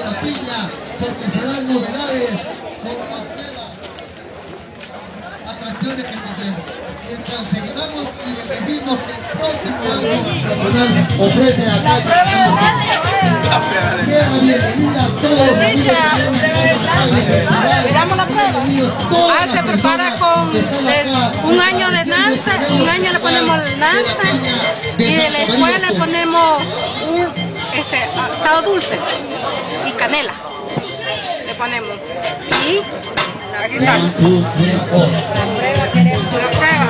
de la piña, porque serán novedades con las nuevas atracciones que tendremos. Mientras terminamos y les decimos que el próximo año ofrece a todos. Sea bienvenida a todos los amigos que tengan la prueba. Ah, se prepara con un año de danza, un año le ponemos danza y de la escuela le ponemos un tao dulce y canela le ponemos. Y aquí está la prueba, queremos una prueba.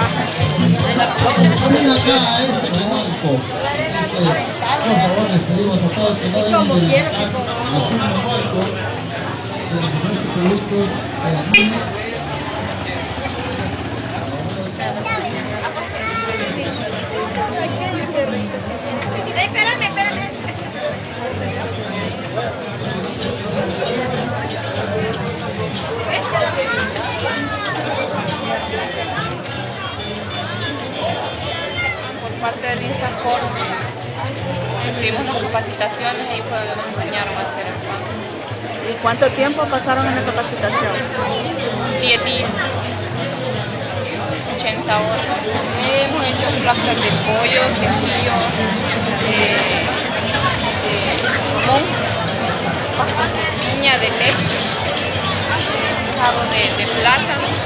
Parte del INSACOR recibimos las capacitaciones y fue donde nos enseñaron a hacer el pan. ¿Y cuánto tiempo pasaron en la capacitación? 10 días, 80 horas. Hemos hecho planchas de pollo, quesillo, jamón, piña de leche, pescado de plátano.